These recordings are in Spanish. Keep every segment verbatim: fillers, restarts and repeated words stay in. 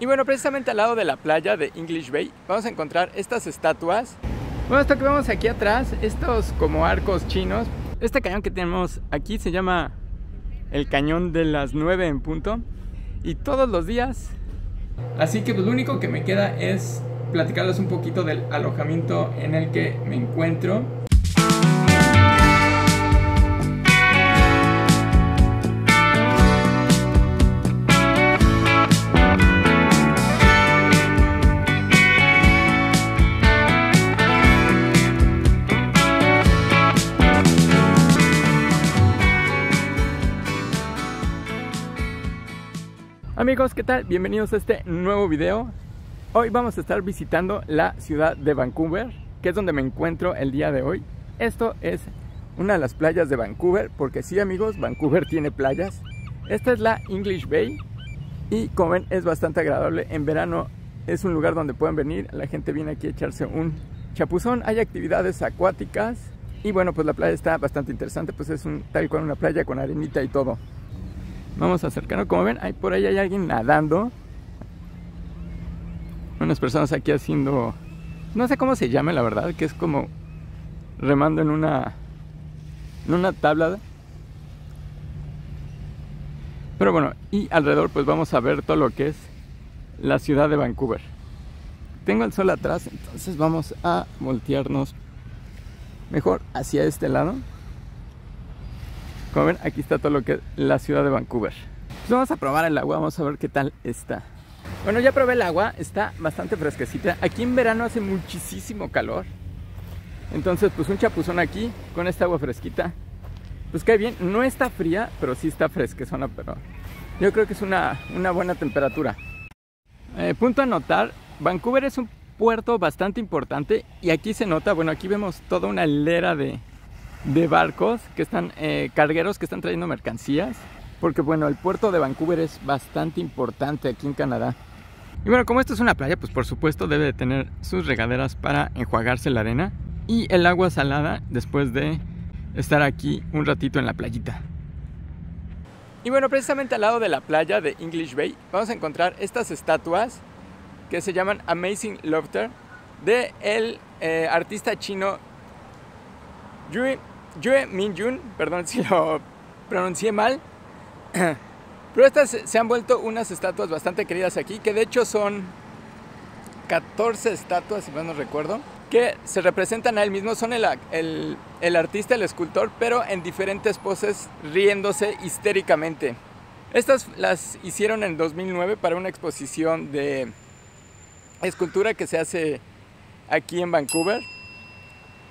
Y bueno, precisamente al lado de la playa de English Bay vamos a encontrar estas estatuas. Bueno, esto que vemos aquí atrás, estos como arcos chinos. Este cañón que tenemos aquí se llama el cañón de las nueve en punto. Y todos los días. Así que pues, lo único que me queda es platicarles un poquito del alojamiento en el que me encuentro. Amigos, ¿qué tal? Bienvenidos a este nuevo video. Hoy vamos a estar visitando la ciudad de Vancouver, que es donde me encuentro el día de hoy. Esto es una de las playas de Vancouver, porque sí amigos, Vancouver tiene playas. Esta es la English Bay y como ven es bastante agradable. En verano es un lugar donde pueden venir, la gente viene aquí a echarse un chapuzón. Hay actividades acuáticas y bueno, pues la playa está bastante interesante, pues es un, tal cual una playa con arenita y todo. Vamos a acercarnos, como ven, hay, por ahí hay alguien nadando. Unas personas aquí haciendo, no sé cómo se llame la verdad, que es como remando en una, en una tabla. Pero bueno, y alrededor pues vamos a ver todo lo que es la ciudad de Vancouver. Tengo el sol atrás, entonces vamos a voltearnos mejor hacia este lado. Como ven, aquí está todo lo que es la ciudad de Vancouver. Pues vamos a probar el agua, vamos a ver qué tal está. Bueno, ya probé el agua, está bastante fresquecita. Aquí en verano hace muchísimo calor. Entonces, pues un chapuzón aquí con esta agua fresquita. Pues cae bien, no está fría, pero sí está fresquezona, pero yo creo que es una, una buena temperatura. Eh, punto a notar, Vancouver es un puerto bastante importante y aquí se nota, bueno, aquí vemos toda una hilera de... de barcos que están, eh, cargueros que están trayendo mercancías, porque bueno, el puerto de Vancouver es bastante importante aquí en Canadá. Y bueno, como esto es una playa, pues por supuesto debe de tener sus regaderas para enjuagarse la arena y el agua salada después de estar aquí un ratito en la playita. Y bueno, precisamente al lado de la playa de English Bay vamos a encontrar estas estatuas que se llaman A-maze-ing Laughter de el eh, artista chino Yue, Yue Min Jun, perdón si lo pronuncié mal, pero estas se han vuelto unas estatuas bastante queridas aquí, que de hecho son catorce estatuas, si mal no recuerdo, que se representan a él mismo, son el, el, el artista, el escultor, pero en diferentes poses riéndose histéricamente. Estas las hicieron en dos mil nueve para una exposición de escultura que se hace aquí en Vancouver.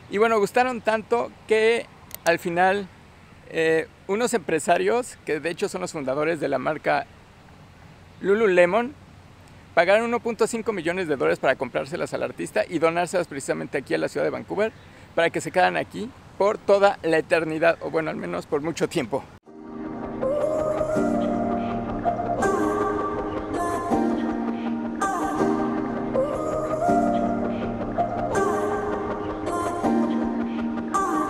Y bueno, gustaron tanto que al final eh, unos empresarios, que de hecho son los fundadores de la marca Lululemon, pagaron uno punto cinco millones de dólares para comprárselas al artista y donárselas precisamente aquí a la ciudad de Vancouver para que se quedan aquí por toda la eternidad, o bueno, al menos por mucho tiempo.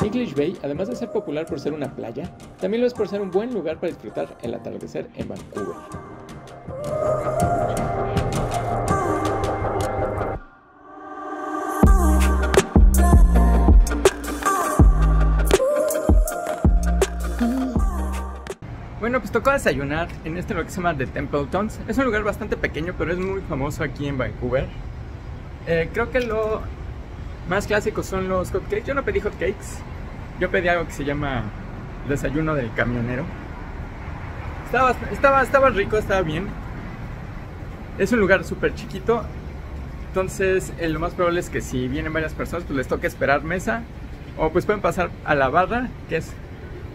English Bay, además de ser popular por ser una playa, también lo es por ser un buen lugar para disfrutar el atardecer en Vancouver. Bueno, pues tocó desayunar en este lugar que se llama The Templetons. Es un lugar bastante pequeño, pero es muy famoso aquí en Vancouver. Eh, creo que lo más clásico son los hotcakes. Yo no pedí hotcakes. Yo pedí algo que se llama desayuno del camionero. Estaba, estaba, estaba rico, estaba bien. Es un lugar súper chiquito. Entonces eh, lo más probable es que si vienen varias personas, pues les toque esperar mesa. O pues pueden pasar a la barra, que es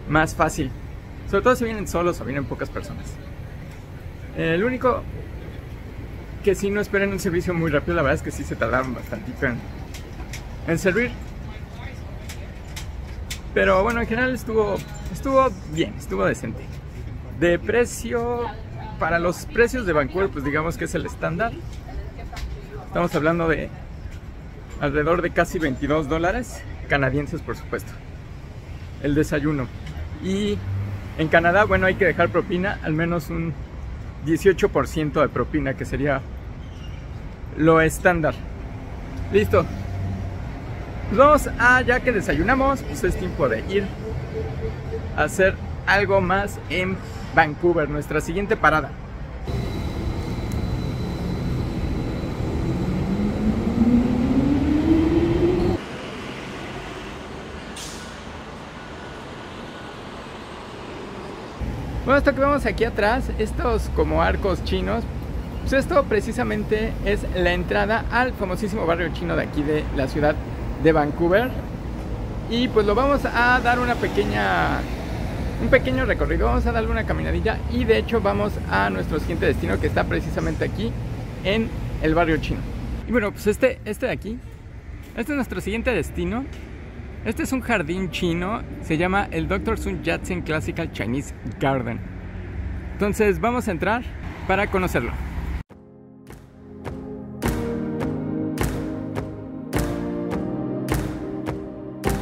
más fácil. Sobre todo si vienen solos o vienen pocas personas. Eh, lo único que si no esperen un servicio muy rápido, la verdad es que sí se tardaron bastantito en, en servir. Pero bueno, en general estuvo, estuvo bien, estuvo decente. De precio, para los precios de Vancouver, pues digamos que es el estándar. Estamos hablando de alrededor de casi veintidós dólares, canadienses por supuesto, el desayuno. Y en Canadá, bueno, hay que dejar propina, al menos un dieciocho por ciento de propina, que sería lo estándar. Listo. Pues vamos a, ya que desayunamos, pues es tiempo de ir a hacer algo más en Vancouver, nuestra siguiente parada. Bueno, esto que vemos aquí atrás, estos como arcos chinos, pues esto precisamente es la entrada al famosísimo barrio chino de aquí de la ciudad de Vancouver. Y pues lo vamos a dar una pequeña, un pequeño recorrido, vamos a darle una caminadilla y de hecho vamos a nuestro siguiente destino, que está precisamente aquí en el barrio chino. Y bueno, pues este, este de aquí, este es nuestro siguiente destino. Este es un jardín chino, se llama el doctor Sun Yat-sen Classical Chinese Garden. Entonces vamos a entrar para conocerlo.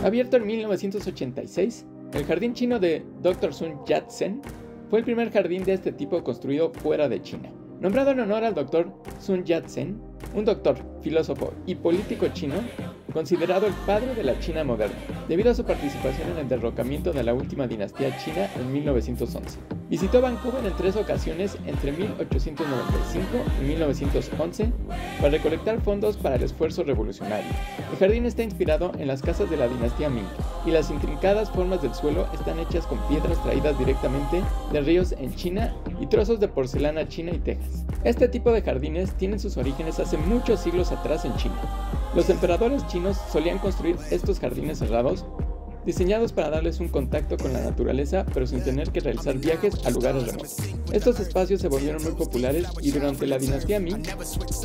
Abierto en mil novecientos ochenta y seis, el jardín chino de doctor Sun Yat-sen fue el primer jardín de este tipo construido fuera de China. Nombrado en honor al doctor Sun Yat-sen, un doctor, filósofo y político chino, considerado el padre de la China moderna, debido a su participación en el derrocamiento de la última dinastía china en mil novecientos once. Visitó Vancouver en tres ocasiones entre mil ochocientos noventa y cinco y mil novecientos once para recolectar fondos para el esfuerzo revolucionario. El jardín está inspirado en las casas de la dinastía Ming y las intrincadas formas del suelo están hechas con piedras traídas directamente de ríos en China y trozos de porcelana china y tejas. Este tipo de jardines tienen sus orígenes hace muchos siglos atrás en China. Los emperadores chinos solían construir estos jardines cerrados, diseñados para darles un contacto con la naturaleza pero sin tener que realizar viajes a lugares remotos. Estos espacios se volvieron muy populares y durante la dinastía Ming,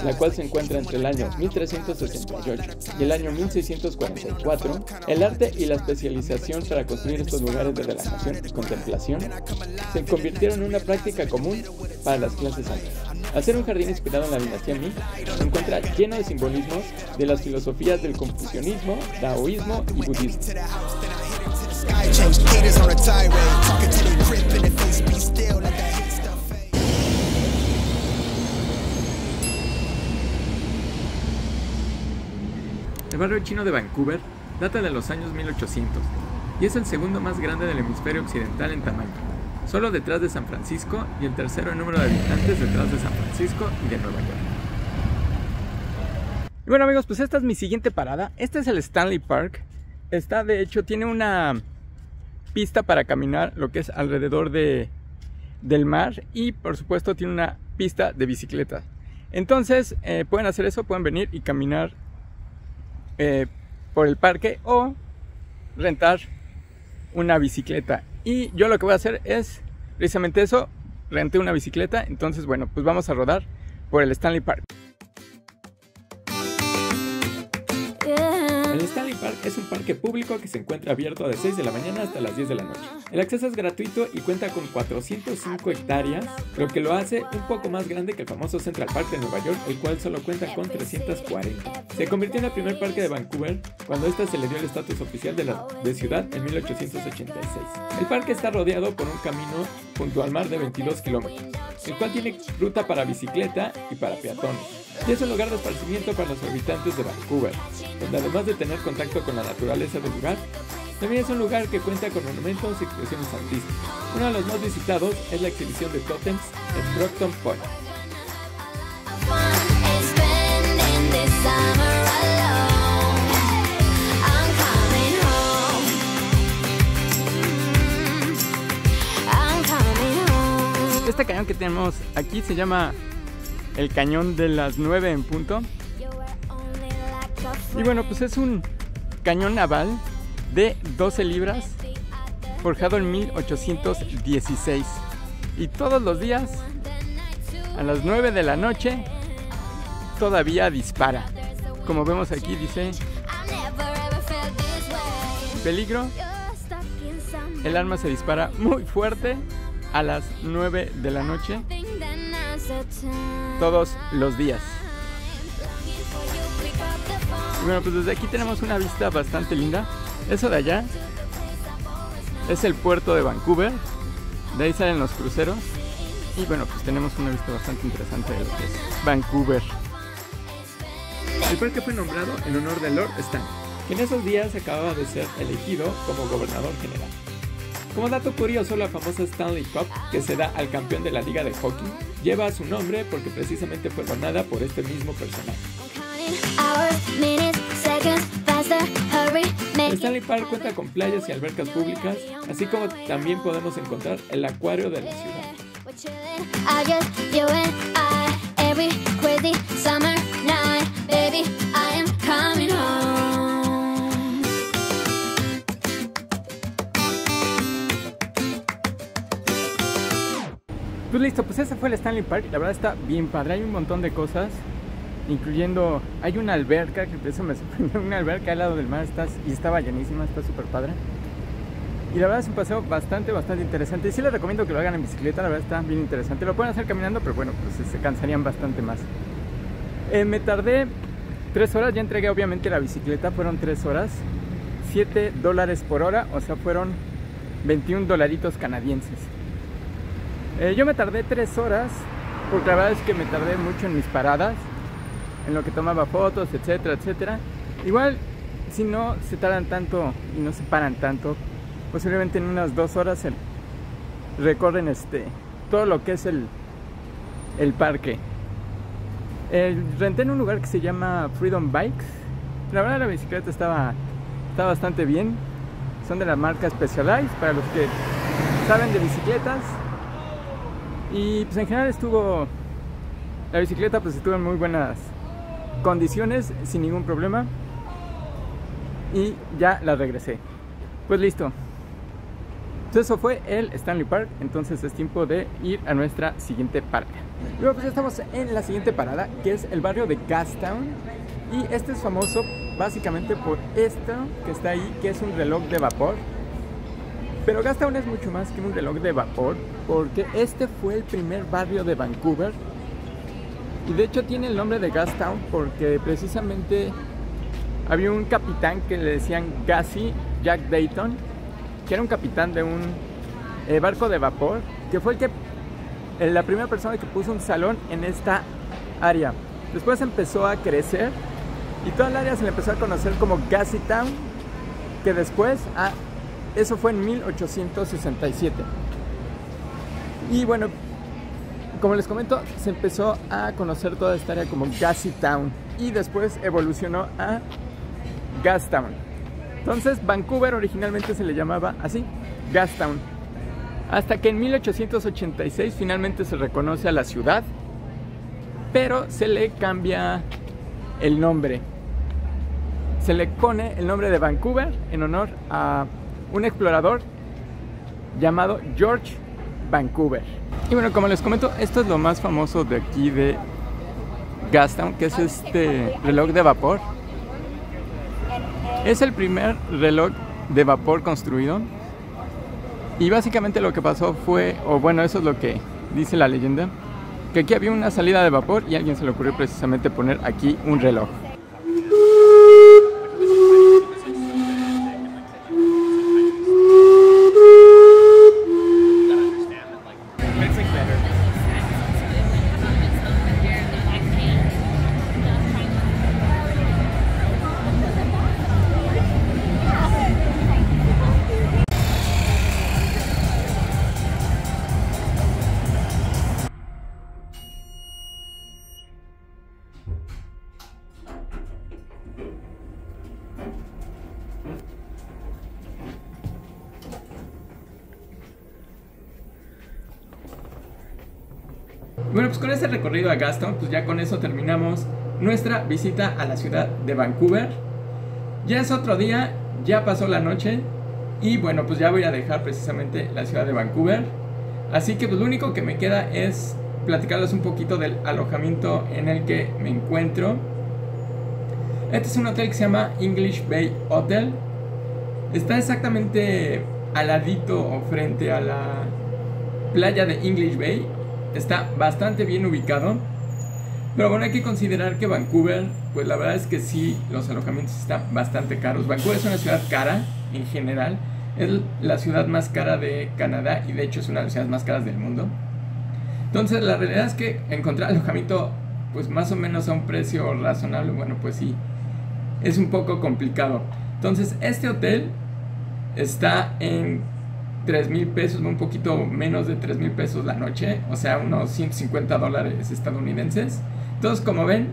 la cual se encuentra entre el año mil trescientos sesenta y ocho y el año mil seiscientos cuarenta y cuatro, el arte y la especialización para construir estos lugares de relajación y contemplación se convirtieron en una práctica común para las clases altas. Hacer un jardín inspirado en la dinastía Ming se encuentra lleno de simbolismos de las filosofías del confucianismo, taoísmo y budismo. El barrio chino de Vancouver data de los años mil ochocientos y es el segundo más grande del hemisferio occidental en tamaño, solo detrás de San Francisco y el tercero en número de habitantes detrás de San Francisco y de Nueva York. Y bueno amigos, pues esta es mi siguiente parada. Este es el Stanley Park. Está de hecho, tiene una pista para caminar lo que es alrededor de, del mar y por supuesto tiene una pista de bicicleta. Entonces eh, pueden hacer eso, pueden venir y caminar eh, por el parque o rentar una bicicleta. Y yo lo que voy a hacer es precisamente eso, renté una bicicleta, entonces bueno, pues vamos a rodar por el Stanley Park. El Stanley Park es un parque público que se encuentra abierto de seis de la mañana hasta las diez de la noche. El acceso es gratuito y cuenta con cuatrocientas cinco hectáreas, lo que lo hace un poco más grande que el famoso Central Park de Nueva York, el cual solo cuenta con trescientas cuarenta. Se convirtió en el primer parque de Vancouver cuando esta se le dio el estatus oficial de, la, de ciudad en mil ochocientos ochenta y seis. El parque está rodeado por un camino junto al mar de veintidós kilómetros, el cual tiene ruta para bicicleta y para peatones. Y es un lugar de esparcimiento para los habitantes de Vancouver, donde además de tener contacto con la naturaleza del lugar, también es un lugar que cuenta con monumentos y expresiones artísticas. Uno de los más visitados es la exhibición de tótems en Brockton Point. Este cañón que tenemos aquí se llama el cañón de las nueve en punto. Y bueno, pues es un cañón naval de doce libras, forjado en mil ochocientos dieciséis. Y todos los días, a las nueve de la noche, todavía dispara. Como vemos aquí dice, peligro, el arma se dispara muy fuerte a las nueve de la noche. Todos los días. Bueno, pues desde aquí tenemos una vista bastante linda. Eso de allá es el puerto de Vancouver. De ahí salen los cruceros. Y bueno, pues tenemos una vista bastante interesante de lo que es Vancouver. El parque fue nombrado en honor de Lord Stanley, que en esos días acababa de ser elegido como gobernador general. Como dato curioso, la famosa Stanley Cup, que se da al campeón de la liga de hockey, lleva su nombre porque precisamente fue ganada por este mismo personaje. Stanley Park cuenta con playas y albercas públicas, así como también podemos encontrar el acuario de la ciudad. Pues listo, pues ese fue el Stanley Park. La verdad está bien padre, hay un montón de cosas, incluyendo, hay una alberca, que eso me sorprendió, una alberca al lado del mar, está, y estaba llenísima, está súper padre. Y la verdad es un paseo bastante, bastante interesante, y sí les recomiendo que lo hagan en bicicleta, la verdad está bien interesante. Lo pueden hacer caminando, pero bueno, pues se cansarían bastante más. Eh, me tardé tres horas, ya entregué obviamente la bicicleta, fueron tres horas, siete dólares por hora, o sea fueron veintiún dolaritos canadienses. Eh, yo me tardé tres horas, porque la verdad es que me tardé mucho en mis paradas, en lo que tomaba fotos, etcétera, etcétera. Igual, si no se tardan tanto y no se paran tanto, posiblemente en unas dos horas el, recorren este, todo lo que es el, el parque. Eh, renté en un lugar que se llama Freedom Bikes. La verdad la bicicleta estaba, estaba bastante bien. Son de la marca Specialized, para los que saben de bicicletas. Y pues en general estuvo, la bicicleta pues estuvo en muy buenas condiciones, sin ningún problema. Y ya la regresé. Pues listo. Entonces eso fue el Stanley Park, entonces es tiempo de ir a nuestra siguiente parada. Luego pues ya estamos en la siguiente parada, que es el barrio de Gastown. Y este es famoso básicamente por esto que está ahí, que es un reloj de vapor. Pero Gastown es mucho más que un reloj de vapor, porque este fue el primer barrio de Vancouver. Y de hecho tiene el nombre de Gastown porque precisamente había un capitán que le decían Gassy Jack Dayton, que era un capitán de un eh, barco de vapor, que fue el que, eh, la primera persona que puso un salón en esta área. Después empezó a crecer y toda el área se le empezó a conocer como Gassy Town, que después a... Eso fue en mil ochocientos sesenta y siete. Y bueno, como les comento, se empezó a conocer toda esta área como Gassy Town y después evolucionó a Gastown. Entonces Vancouver originalmente se le llamaba así, Gastown, hasta que en mil ochocientos ochenta y seis finalmente se reconoce a la ciudad, pero se le cambia el nombre. Se le pone el nombre de Vancouver en honor a un explorador llamado George Vancouver. Y bueno, como les comento, esto es lo más famoso de aquí de Gastown, que es este reloj de vapor. Es el primer reloj de vapor construido. Y básicamente lo que pasó fue, o bueno, eso es lo que dice la leyenda, que aquí había una salida de vapor y a alguien se le ocurrió precisamente poner aquí un reloj. Bueno, pues con este recorrido a Gastown, pues ya con eso terminamos nuestra visita a la ciudad de Vancouver. Ya es otro día, ya pasó la noche y bueno, pues ya voy a dejar precisamente la ciudad de Vancouver. Así que pues lo único que me queda es platicarles un poquito del alojamiento en el que me encuentro. Este es un hotel que se llama English Bay Hotel. Está exactamente al ladito o frente a la playa de English Bay. Está bastante bien ubicado, pero bueno, hay que considerar que Vancouver, pues la verdad es que sí, los alojamientos están bastante caros. Vancouver es una ciudad cara en general, es la ciudad más cara de Canadá y de hecho es una de las ciudades más caras del mundo. Entonces la realidad es que encontrar alojamiento pues más o menos a un precio razonable, bueno, pues sí, es un poco complicado. Entonces este hotel está en tres mil pesos, un poquito menos de tres mil pesos la noche, o sea, unos ciento cincuenta dólares estadounidenses. Entonces, como ven,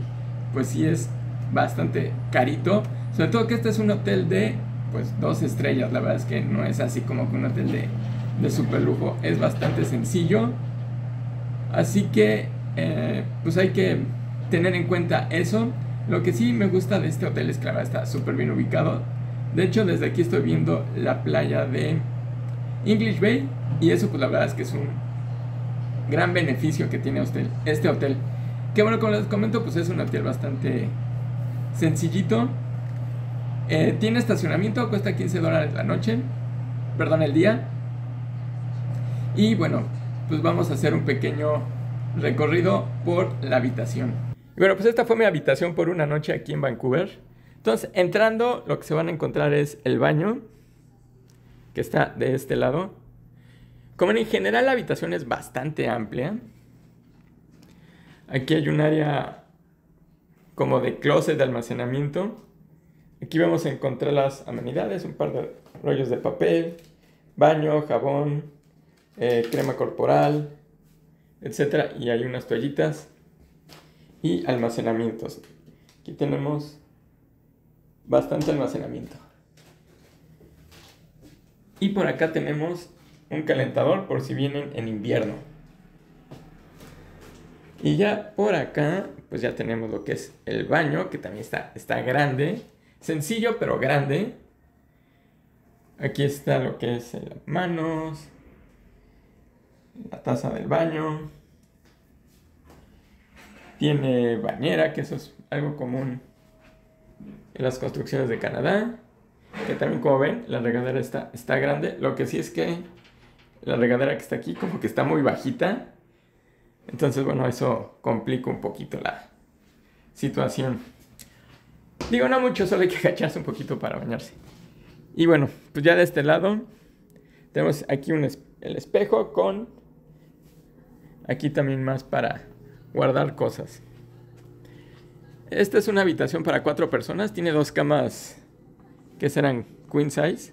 pues sí es bastante carito, sobre todo que este es un hotel de pues dos estrellas. La verdad es que no es así como que un hotel de, de super lujo, es bastante sencillo. Así que eh, pues hay que tener en cuenta eso. Lo que sí me gusta de este hotel es que está súper bien ubicado. De hecho, desde aquí estoy viendo la playa de English Bay, y eso pues la verdad es que es un gran beneficio que tiene usted este hotel. Que bueno, como les comento, pues es un hotel bastante sencillito. Eh, tiene estacionamiento, cuesta quince dólares la noche, perdón, el día. Y bueno, pues vamos a hacer un pequeño recorrido por la habitación. Y bueno, pues esta fue mi habitación por una noche aquí en Vancouver. Entonces, entrando, lo que se van a encontrar es el baño, que está de este lado. Como en general, la habitación es bastante amplia. Aquí hay un área como de closet, de almacenamiento. Aquí vamos a encontrar las amenidades, un par de rollos de papel, baño, jabón, eh, crema corporal, etcétera. Y hay unas toallitas y almacenamientos. Aquí tenemos bastante almacenamiento. Y por acá tenemos un calentador por si vienen en invierno. Y ya por acá, pues ya tenemos lo que es el baño, que también está, está grande. Sencillo, pero grande. Aquí está lo que es el manos, la taza del baño. Tiene bañera, que eso es algo común en las construcciones de Canadá. Que también, como ven, la regadera está, está grande. Lo que sí es que la regadera que está aquí como que está muy bajita. Entonces, bueno, eso complica un poquito la situación. Digo, no mucho, solo hay que agacharse un poquito para bañarse. Y bueno, pues ya de este lado tenemos aquí un es- el espejo con... Aquí también más para guardar cosas. Esta es una habitación para cuatro personas. Tiene dos camas que serán queen size,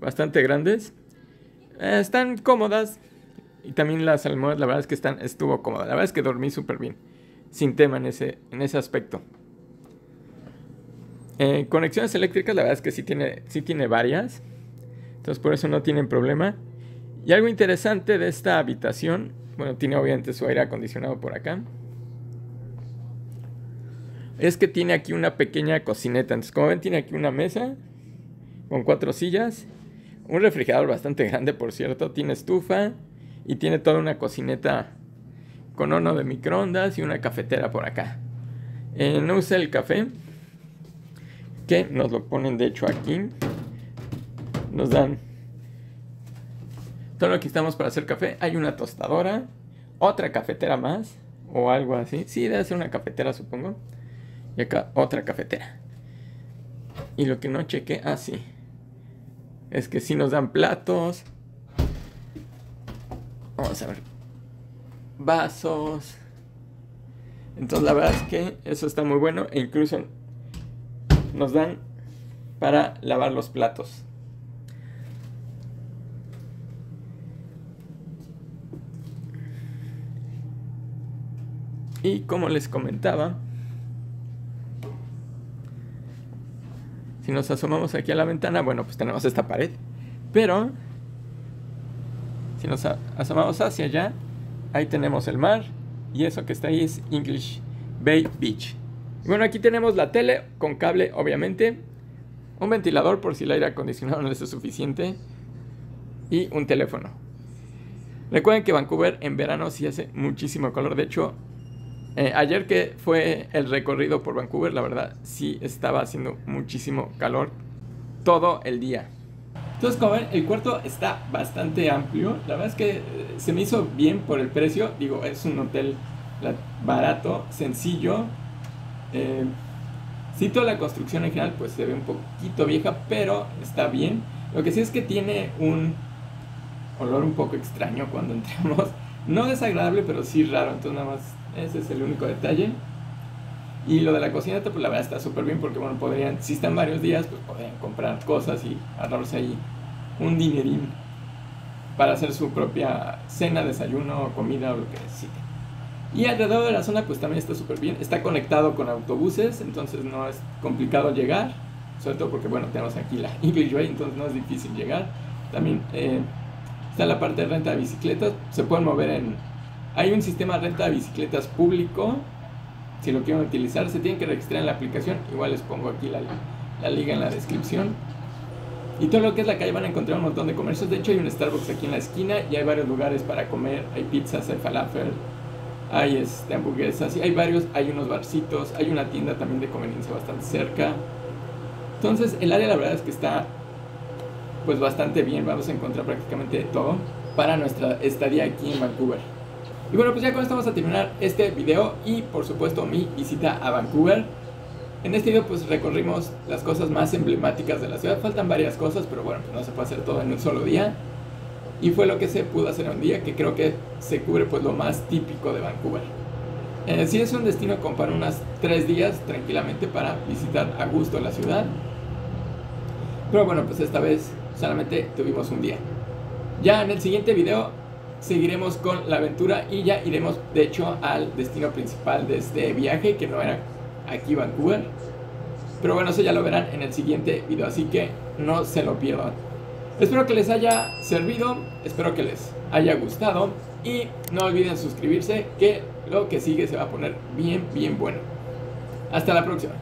bastante grandes. Eh, están cómodas. Y también las almohadas, la verdad es que están, estuvo cómoda. La verdad es que dormí súper bien, sin tema en ese, en ese aspecto. Eh, conexiones eléctricas, la verdad es que sí tiene, sí tiene varias. Entonces por eso no tienen problema. Y algo interesante de esta habitación, bueno, tiene obviamente su aire acondicionado por acá, es que tiene aquí una pequeña cocineta. Entonces, como ven, tiene aquí una mesa con cuatro sillas, un refrigerador bastante grande, por cierto, tiene estufa. Y tiene toda una cocineta con horno de microondas y una cafetera por acá. Eh, no usé el café, que nos lo ponen de hecho aquí. Nos dan todo lo que estamos para hacer café. Hay una tostadora, otra cafetera más o algo así. Sí, debe ser una cafetera, supongo. Y acá otra cafetera. Y lo que no chequé, ah, sí, es que sí nos dan platos. Vamos a ver, vasos. Entonces la verdad es que eso está muy bueno. E incluso nos dan para lavar los platos. Y como les comentaba, si nos asomamos aquí a la ventana, bueno, pues tenemos esta pared. Pero si nos asomamos hacia allá, ahí tenemos el mar, y eso que está ahí es English Bay Beach. Y bueno, aquí tenemos la tele con cable, obviamente, un ventilador por si el aire acondicionado no es suficiente, y un teléfono. Recuerden que Vancouver en verano sí hace muchísimo calor. De hecho, eh, ayer que fue el recorrido por Vancouver, la verdad sí estaba haciendo muchísimo calor todo el día. Entonces, como ven, el cuarto está bastante amplio. La verdad es que se me hizo bien por el precio. Digo, es un hotel barato, sencillo. Eh, sí, toda la construcción en general pues se ve un poquito vieja, pero está bien. Lo que sí es que tiene un olor un poco extraño cuando entramos. no desagradable, pero sí raro. Entonces nada más ese es el único detalle. Y lo de la cocineta, pues la verdad está súper bien, porque bueno, podrían, si están varios días, pues podrían comprar cosas y ahorrarse ahí un dinerín para hacer su propia cena, desayuno, comida o lo que necesiten. Y alrededor de la zona pues también está súper bien, está conectado con autobuses, entonces no es complicado llegar, sobre todo porque bueno, tenemos aquí la English Bay, entonces no es difícil llegar. También eh, está la parte de renta de bicicletas, se pueden mover en... Hay un sistema de renta de bicicletas público, si lo quieren utilizar, se tienen que registrar en la aplicación, igual les pongo aquí la, la liga en la descripción. Y todo lo que es la calle van a encontrar un montón de comercios, de hecho hay un Starbucks aquí en la esquina y hay varios lugares para comer, hay pizzas, hay falafel, hay este, hamburguesas, y hay varios, hay unos barcitos, hay una tienda también de conveniencia bastante cerca. Entonces el área la verdad es que está pues bastante bien, vamos a encontrar prácticamente de todo para nuestra estadía aquí en Vancouver. Y bueno, pues ya con esto vamos a terminar este video y por supuesto mi visita a Vancouver. En este video pues recorrimos las cosas más emblemáticas de la ciudad, faltan varias cosas, pero bueno, pues no se puede hacer todo en un solo día. Y fue lo que se pudo hacer en un día, que creo que se cubre pues lo más típico de Vancouver. Eh, si es un destino, comparo unas tres días tranquilamente para visitar a gusto la ciudad. Pero bueno, pues esta vez solamente tuvimos un día. Ya en el siguiente video seguiremos con la aventura y ya iremos de hecho al destino principal de este viaje, que no era aquí Vancouver. Pero bueno, eso ya lo verán en el siguiente video, así que no se lo pierdan. Espero que les haya servido, espero que les haya gustado y no olviden suscribirse, que lo que sigue se va a poner bien, bien bueno. Hasta la próxima.